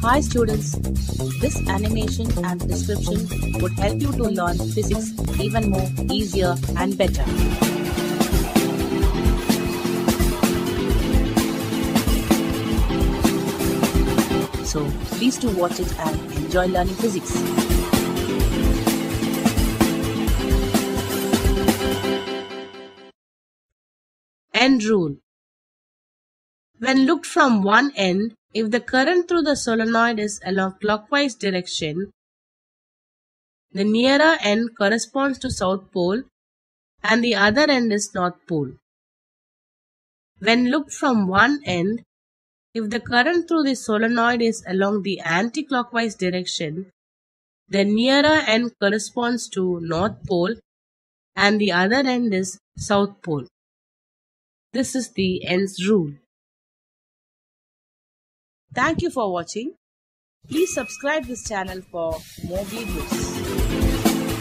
Hi students, this animation and description would help you to learn physics even more easier and better. So please do watch it and enjoy learning physics. End rule. When looked from one end, if the current through the solenoid is along clockwise direction, the nearer end corresponds to south pole and the other end is north pole. When looked from one end, if the current through the solenoid is along the anti-clockwise direction, the nearer end corresponds to north pole and the other end is south pole. This is the ENDS rule. Thank you for watching. Please subscribe this channel for more videos.